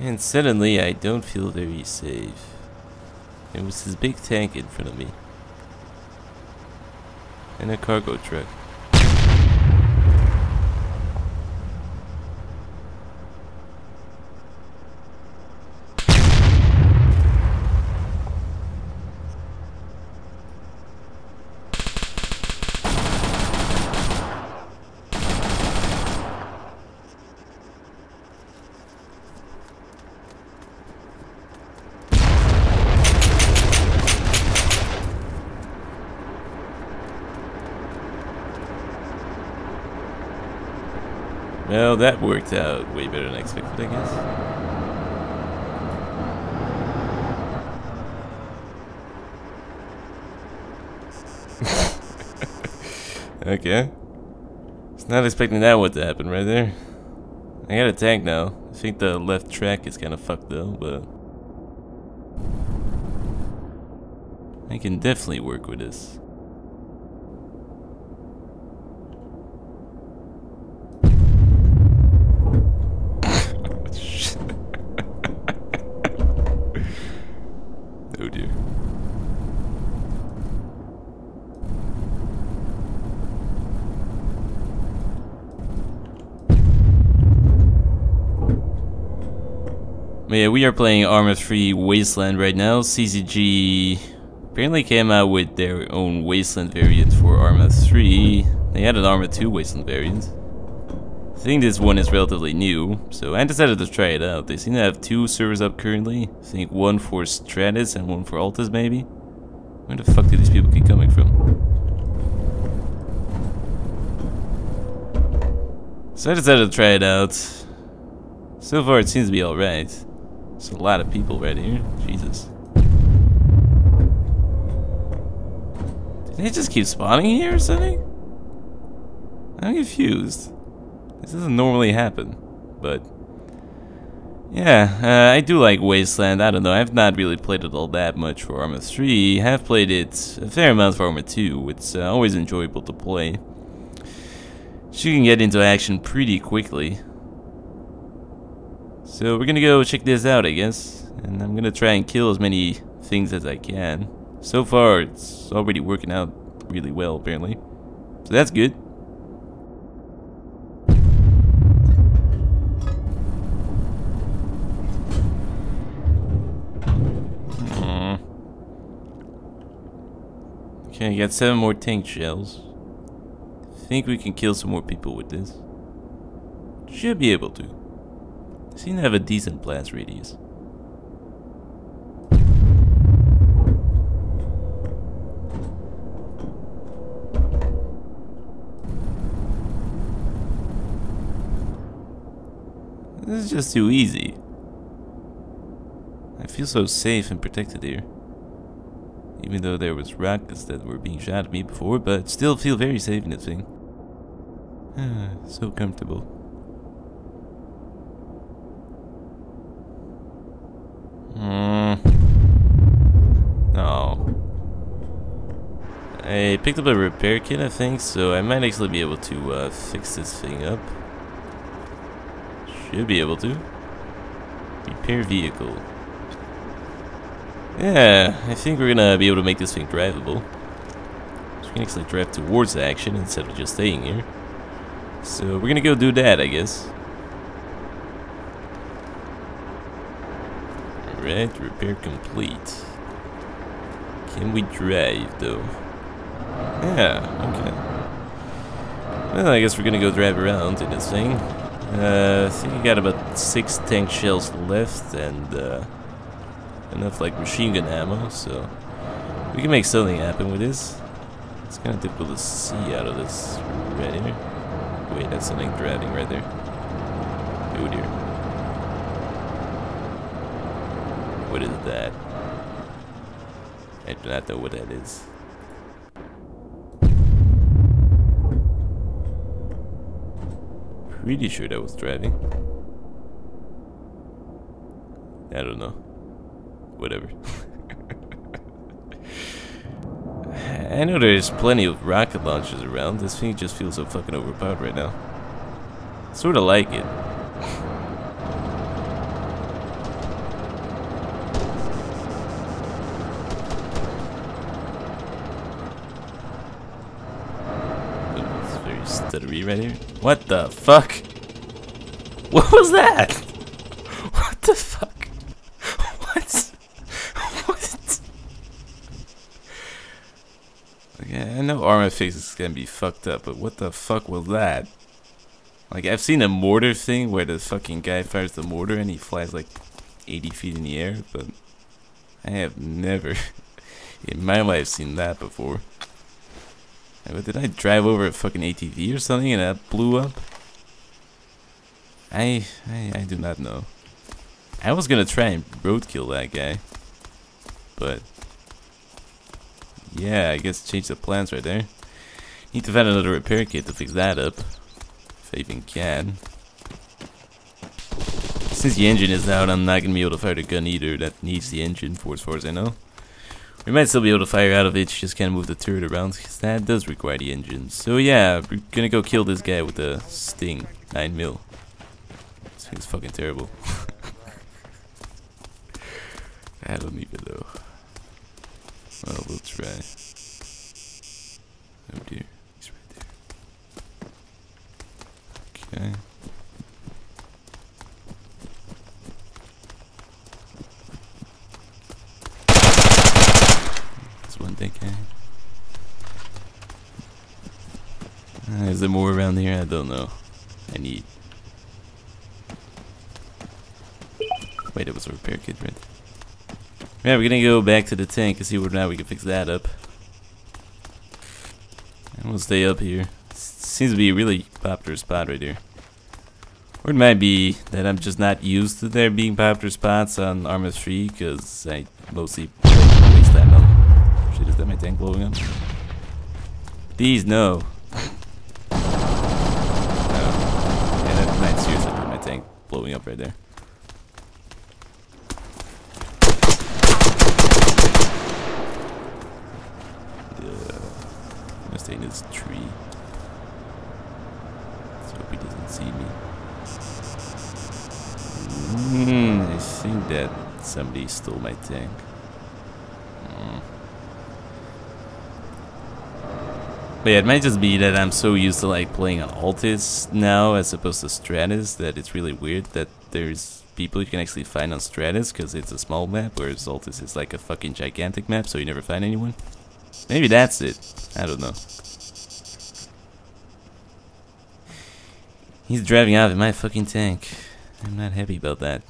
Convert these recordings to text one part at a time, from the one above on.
And suddenly I don't feel very safe. It was this big tank in front of me. And a cargo truck. Well, that worked out way better than expected, I guess. Okay. It's not expecting that one to happen right there. I got a tank now. I think the left track is kind of fucked though, but I can definitely work with this. Yeah, we are playing Arma 3 Wasteland right now. CCG apparently came out with their own Wasteland variant for Arma 3. They had an Arma 2 Wasteland variant. I think this one is relatively new, so I decided to try it out. They seem to have two servers up currently. I think one for Stratis and one for Altis, maybe. Where the fuck do these people keep coming from? So I decided to try it out. So far it seems to be alright. There's a lot of people right here. Jesus. Did they just keep spawning here or something? I'm confused. This doesn't normally happen. But yeah, I do like Wasteland. I don't know. I've not really played it all that much for Arma 3. I have played it a fair amount for Arma 2. It's always enjoyable to play. You can get into action pretty quickly. So we're gonna go check this out, I guess, and I'm gonna try and kill as many things as I can. So far, it's already working out really well, apparently. So that's good. Aww. Okay, I got 7 more tank shells. I think we can kill some more people with this. Should be able to. Seem to have a decent blast radius. This is just too easy. I feel so safe and protected here. Even though there was rockets that were being shot at me before, but still feel very safe in this thing. So comfortable. No. I picked up a repair kit, I think, so I might actually be able to fix this thing up. Should be able to. Repair vehicle. Yeah, I think we're gonna be able to make this thing drivable. So we can actually drive towards the action instead of just staying here. So we're gonna go do that, I guess. Alright, repair complete. Can we drive though? Yeah, okay. Well, I guess we're gonna go drive around in this thing. I think I got about 6 tank shells left and enough like machine gun ammo, so we can make something happen with this. It's kind of difficult to see out of this right here. Wait, that's something driving right there. Oh dear. What is that? I do not know what that is. Pretty sure that was driving. I don't know. Whatever. I know there's plenty of rocket launchers around. This thing just feels so fucking overpowered right now. Sort of like it. Did it re-ready me? What the fuck? What was that? What the fuck? What? What? Okay, I know Arma face is gonna be fucked up, but what the fuck was that? Like, I've seen a mortar thing where the fucking guy fires the mortar and he flies like 80 feet in the air, but I have never in my life seen that before. But did I drive over a fucking ATV or something and that blew up? I do not know. I was gonna try and roadkill that guy, but yeah, I guess change the plans right there. Need to find another repair kit to fix that up, if I even can. Since the engine is out, I'm not gonna be able to fire the gun either. That needs the engine for as far as I know. We might still be able to fire out of it, just can't move the turret around, because that does require the engine. So yeah, we're gonna go kill this guy with the Sting 9 mil. This thing's fucking terrible. I don't even know. Well, we'll try. Oh dear, he's right there. Okay. Is there more around here? I don't know. I need... Wait, it was a repair kit, right? Yeah, we're gonna go back to the tank and see whether or not we can fix that up. And we'll stay up here. Seems to be a really popular spot right here. Or it might be that I'm just not used to there being popular spots on Arma 3, because I mostly play Wasteland now. Shit, is that my tank blowing up? Please, no. Oh. Yeah, that might seriously be my tank blowing up right there. Yeah. I'm gonna stay in this tree. Let's hope he doesn't see me. I think that somebody stole my tank. But yeah, it might just be that I'm so used to like playing on Altis now as opposed to Stratis that it's really weird that there's people you can actually find on Stratis because it's a small map, whereas Altis is like a fucking gigantic map, so you never find anyone. Maybe that's it. I don't know. He's driving out of my fucking tank. I'm not happy about that.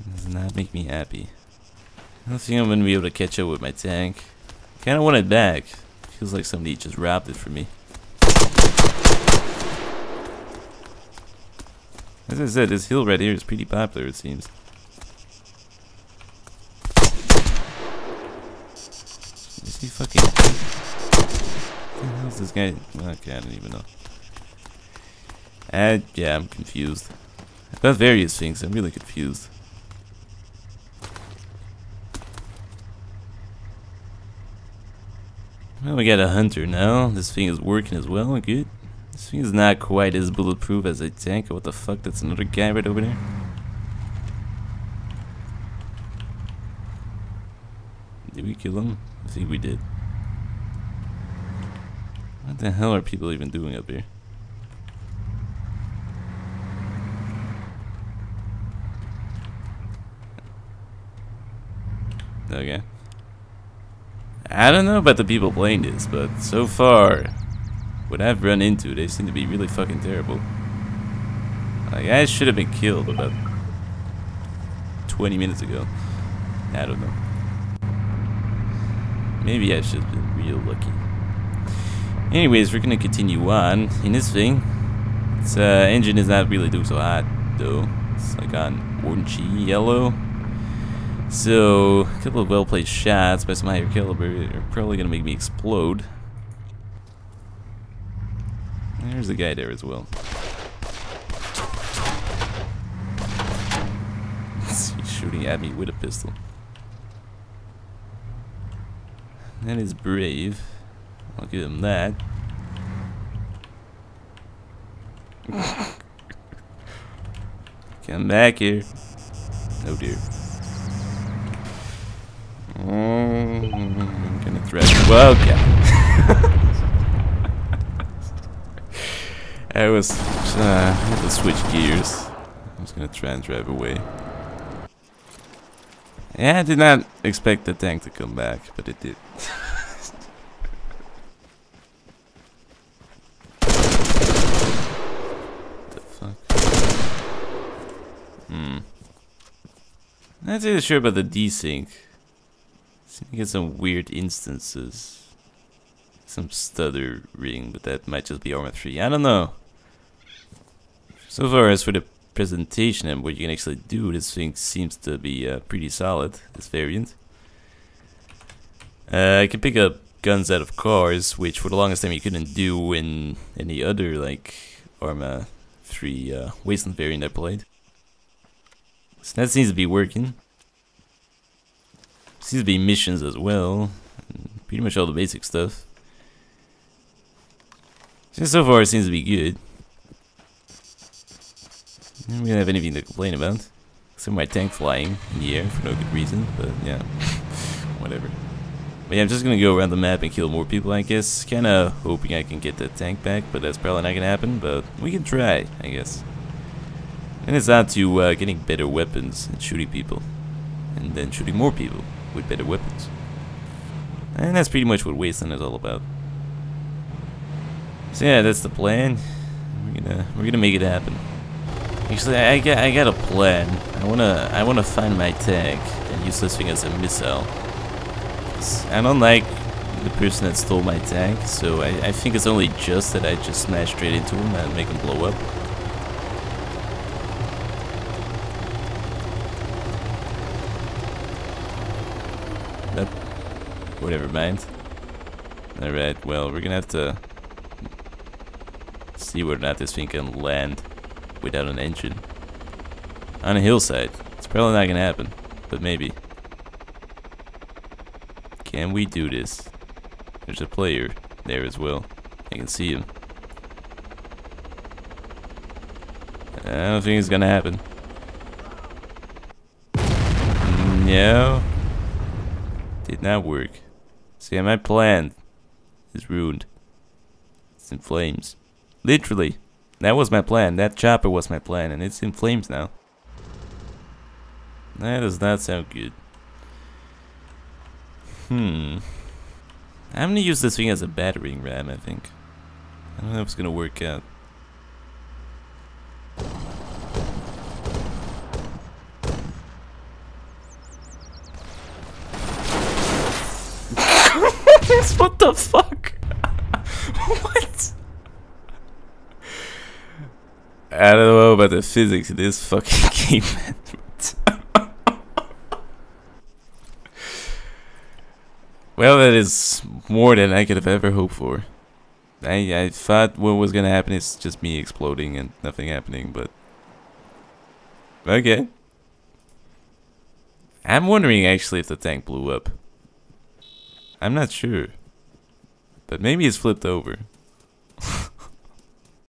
It does not make me happy. I don't think I'm gonna be able to catch up with my tank. I kinda want it back. Feels like somebody just robbed it from me. As I said, this hill right here is pretty popular, it seems. Is he fucking... What the hell is this guy? Okay, I don't even know. Yeah, I'm confused about various things. I'm really confused. Well, we got a hunter now. This thing is working as well. Good. This thing is not quite as bulletproof as a tank. What the fuck? That's another guy right over there. Did we kill him? I think we did. What the hell are people even doing up here? Okay. I don't know about the people playing this, but so far, what I've run into, they seem to be really fucking terrible. Like, I should have been killed about 20 minutes ago. I don't know. Maybe I should have been real lucky. Anyways, we're gonna continue on in this thing. Its engine is not really doing so hot, though. It's like on orangey yellow. So, a couple of well-placed shots by some higher caliber are probably going to make me explode. There's a guy there as well. He's shooting at me with a pistol. That is brave. I'll give him that. Come back here. Oh dear. I'm gonna threaten. Whoa, God. I was had to switch gears. I was gonna try and drive away. Yeah, I did not expect the tank to come back, but it did. Not really sure about the desync. Seem to get some weird instances. Some stuttering, but that might just be Arma 3. I don't know. So far, as for the presentation and what you can actually do, this thing seems to be pretty solid, this variant. I can pick up guns out of cars, which for the longest time you couldn't do in any other, like, Arma 3 Wasteland variant I played. So that seems to be working. Seems to be missions as well. Pretty much all the basic stuff. So far it seems to be good. We don't have anything to complain about. Except my tank flying in the air for no good reason, but yeah. Whatever. But yeah, I'm just gonna go around the map and kill more people, I guess. Kinda hoping I can get that tank back, but that's probably not gonna happen, but we can try, I guess. And it's out to getting better weapons and shooting people. And then shooting more people with better weapons. And that's pretty much what Wasteland is all about. So yeah, that's the plan. We're gonna make it happen. Actually, I got a plan. I wanna find my tank and use this thing as a missile. I don't like the person that stole my tank, so I think it's only just that I just smash straight into him and make him blow up. Oh, never mind. Alright, well, we're gonna have to see whether or not this thing can land without an engine. On a hillside. It's probably not gonna happen, but maybe. Can we do this? There's a player there as well. I can see him. I don't think it's gonna happen. No. Did not work. So yeah, my plan is ruined. It's in flames. Literally. That was my plan. That chopper was my plan, and it's in flames now. That does not sound good. I'm gonna use this thing as a battering ram, I think. I don't know if it's gonna work out. What the fuck? What? I don't know about the physics in this fucking game, man. Well, that is more than I could have ever hoped for. I thought what was gonna happen is just me exploding and nothing happening, but... okay. I'm wondering actually if the tank blew up. I'm not sure. But maybe it's flipped over.